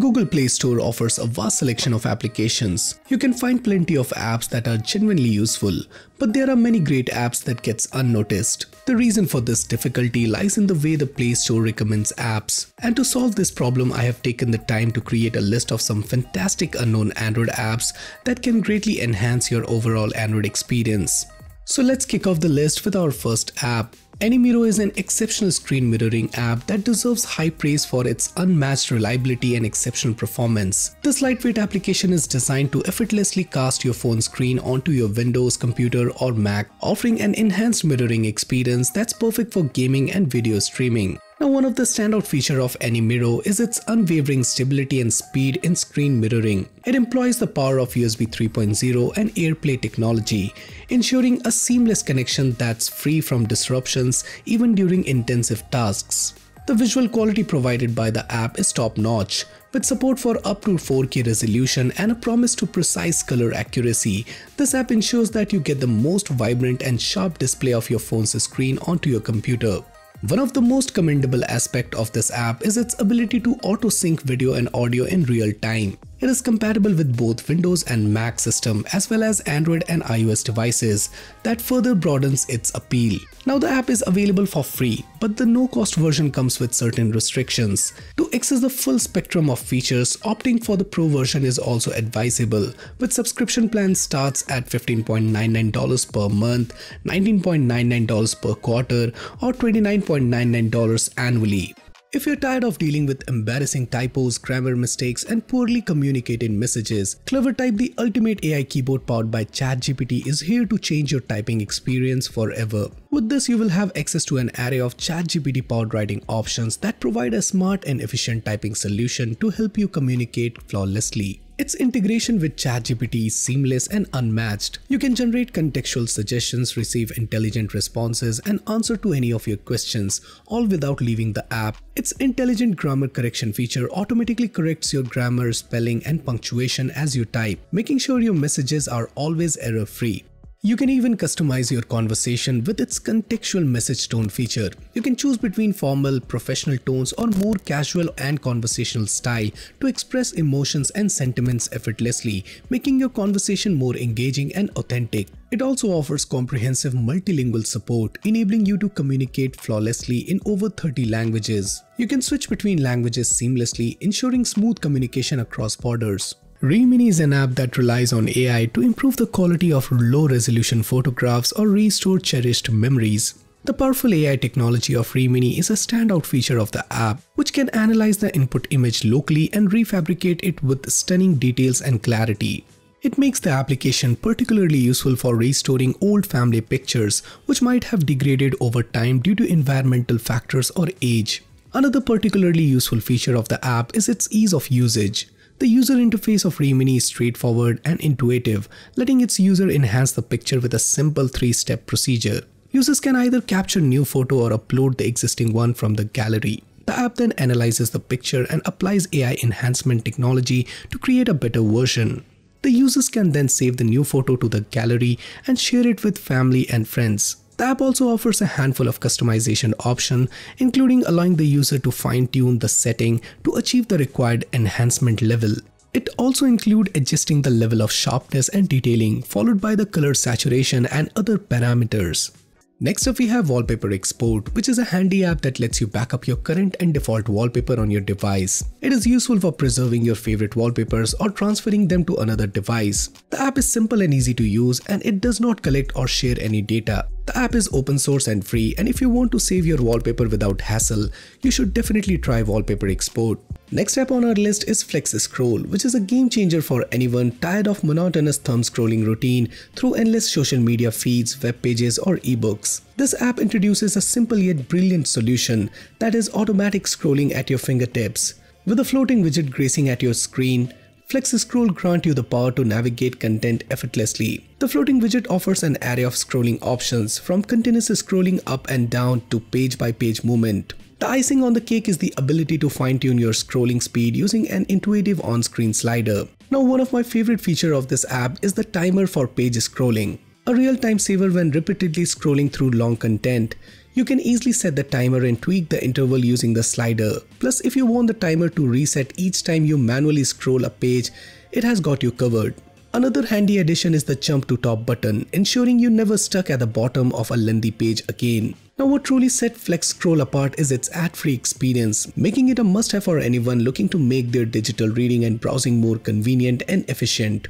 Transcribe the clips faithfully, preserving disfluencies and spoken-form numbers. Google Play Store offers a vast selection of applications. You can find plenty of apps that are genuinely useful, but there are many great apps that gets unnoticed. The reason for this difficulty lies in the way the Play Store recommends apps. And to solve this problem, I have taken the time to create a list of some fantastic unknown Android apps that can greatly enhance your overall Android experience. So let's kick off the list with our first app. AnyMiro is an exceptional screen mirroring app that deserves high praise for its unmatched reliability and exceptional performance. This lightweight application is designed to effortlessly cast your phone screen onto your Windows, computer or Mac, offering an enhanced mirroring experience that's perfect for gaming and video streaming. Now, one of the standout features of AnyMiro is its unwavering stability and speed in screen mirroring. It employs the power of U S B three point oh and AirPlay technology, ensuring a seamless connection that's free from disruptions even during intensive tasks. The visual quality provided by the app is top-notch, with support for up to four K resolution and a promise to precise color accuracy. This app ensures that you get the most vibrant and sharp display of your phone's screen onto your computer. One of the most commendable aspects of this app is its ability to auto-sync video and audio in real time. It is compatible with both Windows and Mac system as well as Android and iOS devices. That further broadens its appeal. Now, the app is available for free, but the no-cost version comes with certain restrictions. To access the full spectrum of features, opting for the Pro version is also advisable, with subscription plan starts at fifteen ninety-nine dollars per month, nineteen ninety-nine dollars per quarter, or twenty-nine ninety-nine dollars annually. If you're tired of dealing with embarrassing typos, grammar mistakes, and poorly communicated messages, CleverType, the ultimate A I keyboard powered by ChatGPT, is here to change your typing experience forever. With this, you will have access to an array of ChatGPT powered writing options that provide a smart and efficient typing solution to help you communicate flawlessly. Its integration with ChatGPT is seamless and unmatched. You can generate contextual suggestions, receive intelligent responses, and answer to any of your questions, all without leaving the app. Its intelligent grammar correction feature automatically corrects your grammar, spelling, and punctuation as you type, making sure your messages are always error-free. You can even customize your conversation with its contextual message tone feature. You can choose between formal, professional tones or more casual and conversational style to express emotions and sentiments effortlessly, making your conversation more engaging and authentic. It also offers comprehensive multilingual support, enabling you to communicate flawlessly in over thirty languages. You can switch between languages seamlessly, ensuring smooth communication across borders. Remini is an app that relies on A I to improve the quality of low-resolution photographs or restore cherished memories. The powerful A I technology of Remini is a standout feature of the app, which can analyze the input image locally and refabricate it with stunning details and clarity. It makes the application particularly useful for restoring old family pictures, which might have degraded over time due to environmental factors or age. Another particularly useful feature of the app is its ease of usage. The user interface of Remini is straightforward and intuitive, letting its user enhance the picture with a simple three-step procedure. Users can either capture new photo or upload the existing one from the gallery. The app then analyzes the picture and applies A I enhancement technology to create a better version. The users can then save the new photo to the gallery and share it with family and friends. The app also offers a handful of customization options, including allowing the user to fine-tune the setting to achieve the required enhancement level. It also includes adjusting the level of sharpness and detailing, followed by the color saturation and other parameters. Next up, we have Wallpaper Export, which is a handy app that lets you back up your current and default wallpaper on your device. It is useful for preserving your favorite wallpapers or transferring them to another device. The app is simple and easy to use, and it does not collect or share any data. The app is open source and free, and if you want to save your wallpaper without hassle, you should definitely try Wallpaper Export. Next app on our list is Flex Scroll, which is a game changer for anyone tired of monotonous thumb scrolling routine through endless social media feeds, web pages or ebooks. This app introduces a simple yet brilliant solution that is automatic scrolling at your fingertips. With a floating widget gracing at your screen, Flex Scroll grants you the power to navigate content effortlessly. The floating widget offers an array of scrolling options, from continuous scrolling up and down to page-by-page movement. The icing on the cake is the ability to fine-tune your scrolling speed using an intuitive on-screen slider. Now, one of my favorite features of this app is the timer for page scrolling, a real-time saver when repeatedly scrolling through long content. You can easily set the timer and tweak the interval using the slider. Plus, if you want the timer to reset each time you manually scroll a page, it has got you covered. Another handy addition is the jump to top button, ensuring you're never stuck at the bottom of a lengthy page again. Now what truly set Flex Scroll apart is its ad-free experience, making it a must-have for anyone looking to make their digital reading and browsing more convenient and efficient.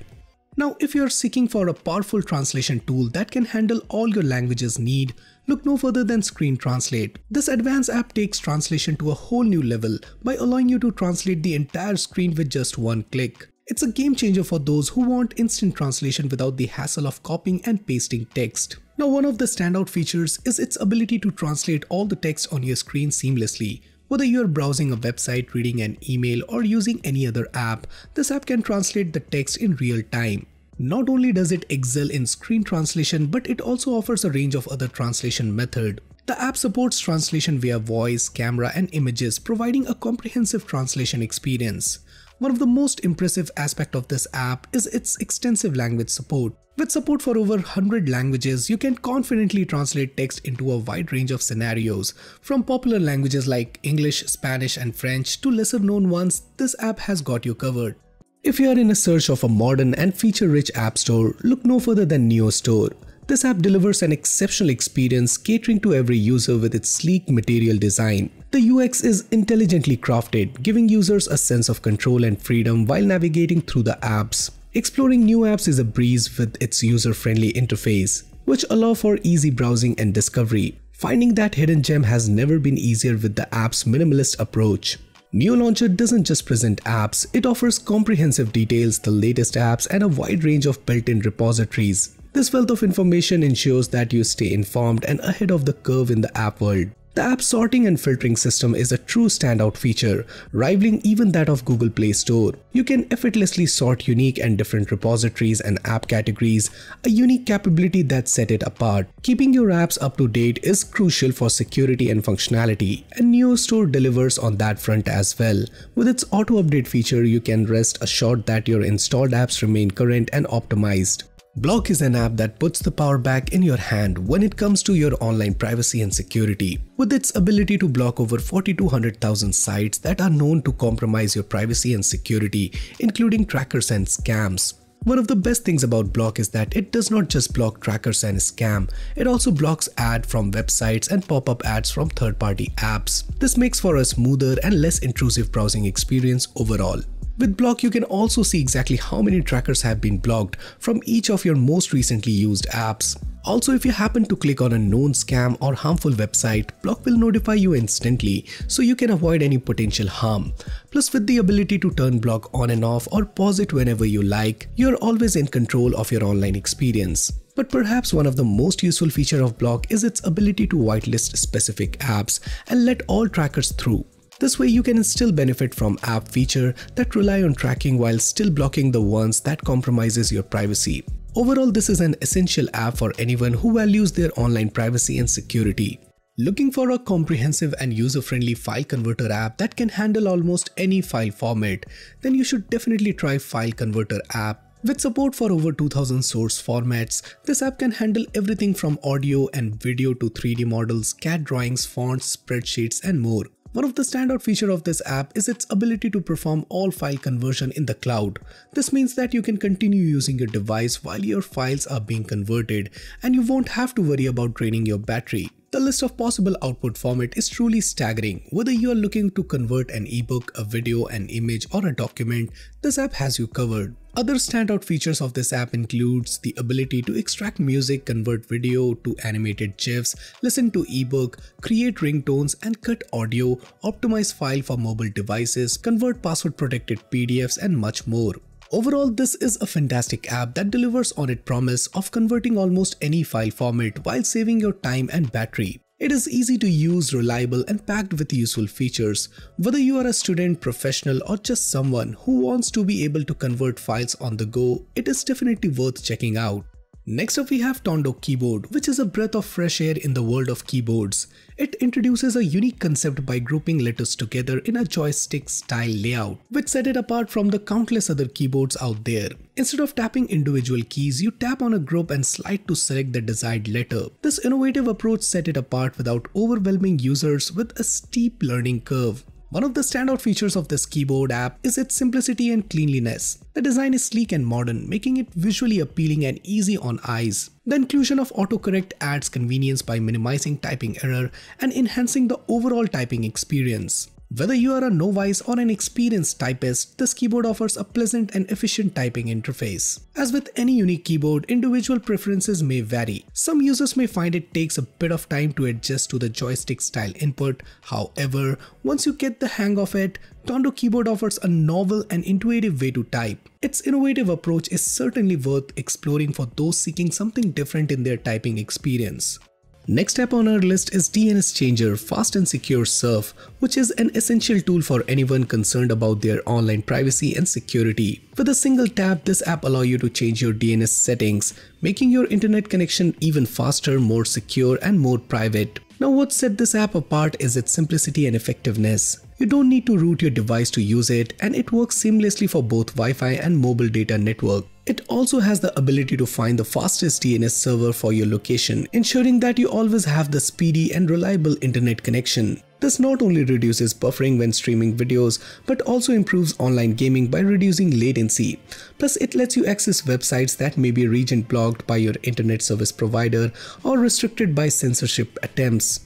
Now if you're seeking for a powerful translation tool that can handle all your language's need, look no further than Screen Translate. This advanced app takes translation to a whole new level by allowing you to translate the entire screen with just one click. It's a game changer for those who want instant translation without the hassle of copying and pasting text. Now, one of the standout features is its ability to translate all the text on your screen seamlessly. Whether you're browsing a website, reading an email, or using any other app, this app can translate the text in real time. Not only does it excel in screen translation, but it also offers a range of other translation methods. The app supports translation via voice, camera, and images, providing a comprehensive translation experience. One of the most impressive aspects of this app is its extensive language support. With support for over one hundred languages, you can confidently translate text into a wide range of scenarios. From popular languages like English, Spanish, and French to lesser known ones, this app has got you covered. If you are in a search of a modern and feature-rich app store, look no further than Neo Store. This app delivers an exceptional experience catering to every user with its sleek material design. The U X is intelligently crafted, giving users a sense of control and freedom while navigating through the apps. Exploring new apps is a breeze with its user-friendly interface, which allow for easy browsing and discovery. Finding that hidden gem has never been easier with the app's minimalist approach. Neo Launcher doesn't just present apps, it offers comprehensive details, the latest apps, and a wide range of built-in repositories. This wealth of information ensures that you stay informed and ahead of the curve in the app world. The app sorting and filtering system is a true standout feature, rivaling even that of Google Play Store. You can effortlessly sort unique and different repositories and app categories, a unique capability that sets it apart. Keeping your apps up to date is crucial for security and functionality, and Neo Store delivers on that front as well. With its auto-update feature, you can rest assured that your installed apps remain current and optimized. Block is an app that puts the power back in your hand when it comes to your online privacy and security. With its ability to block over four thousand two hundred sites that are known to compromise your privacy and security, including trackers and scams. One of the best things about Block is that it does not just block trackers and scam, it also blocks ads from websites and pop-up ads from third-party apps. This makes for a smoother and less intrusive browsing experience overall. With Block, you can also see exactly how many trackers have been blocked from each of your most recently used apps. Also, if you happen to click on a known scam or harmful website, Block will notify you instantly so you can avoid any potential harm. Plus, with the ability to turn Block on and off or pause it whenever you like, you're always in control of your online experience. But perhaps one of the most useful features of Block is its ability to whitelist specific apps and let all trackers through. This way you can still benefit from app features that rely on tracking while still blocking the ones that compromises your privacy. Overall, this is an essential app for anyone who values their online privacy and security. Looking for a comprehensive and user-friendly file converter app that can handle almost any file format? Then you should definitely try File Converter app. With support for over two thousand source formats, this app can handle everything from audio and video to three D models, C A D drawings, fonts, spreadsheets, and more. One of the standout features of this app is its ability to perform all file conversion in the cloud. This means that you can continue using your device while your files are being converted, and you won't have to worry about draining your battery. The list of possible output format is truly staggering. Whether you are looking to convert an ebook, a video, an image, or a document, this app has you covered. Other standout features of this app includes the ability to extract music, convert video to animated GIFs, listen to ebook, create ringtones and cut audio, optimize file for mobile devices, convert password-protected P D Fs, and much more. Overall, this is a fantastic app that delivers on its promise of converting almost any file format while saving your time and battery. It is easy to use, reliable, and packed with useful features. Whether you are a student, professional, or just someone who wants to be able to convert files on the go, it is definitely worth checking out. Next up we have Tondo Keyboard, which is a breath of fresh air in the world of keyboards. It introduces a unique concept by grouping letters together in a joystick style layout, which set it apart from the countless other keyboards out there. Instead of tapping individual keys, you tap on a group and slide to select the desired letter. This innovative approach set it apart without overwhelming users with a steep learning curve. One of the standout features of this keyboard app is its simplicity and cleanliness. The design is sleek and modern, making it visually appealing and easy on eyes. The inclusion of autocorrect adds convenience by minimizing typing error and enhancing the overall typing experience. Whether you are a novice or an experienced typist, this keyboard offers a pleasant and efficient typing interface. As with any unique keyboard, individual preferences may vary. Some users may find it takes a bit of time to adjust to the joystick style input. However, once you get the hang of it, Tondo Keyboard offers a novel and intuitive way to type. Its innovative approach is certainly worth exploring for those seeking something different in their typing experience. Next up on our list is D N S Changer Fast and Secure Surf, which is an essential tool for anyone concerned about their online privacy and security. With a single tap, this app allows you to change your D N S settings, making your internet connection even faster, more secure, and more private. Now, what set this app apart is its simplicity and effectiveness. You don't need to root your device to use it, and it works seamlessly for both Wi-Fi and mobile data network. It also has the ability to find the fastest D N S server for your location, ensuring that you always have the speedy and reliable internet connection. This not only reduces buffering when streaming videos, but also improves online gaming by reducing latency. Plus, it lets you access websites that may be region blocked by your internet service provider or restricted by censorship attempts.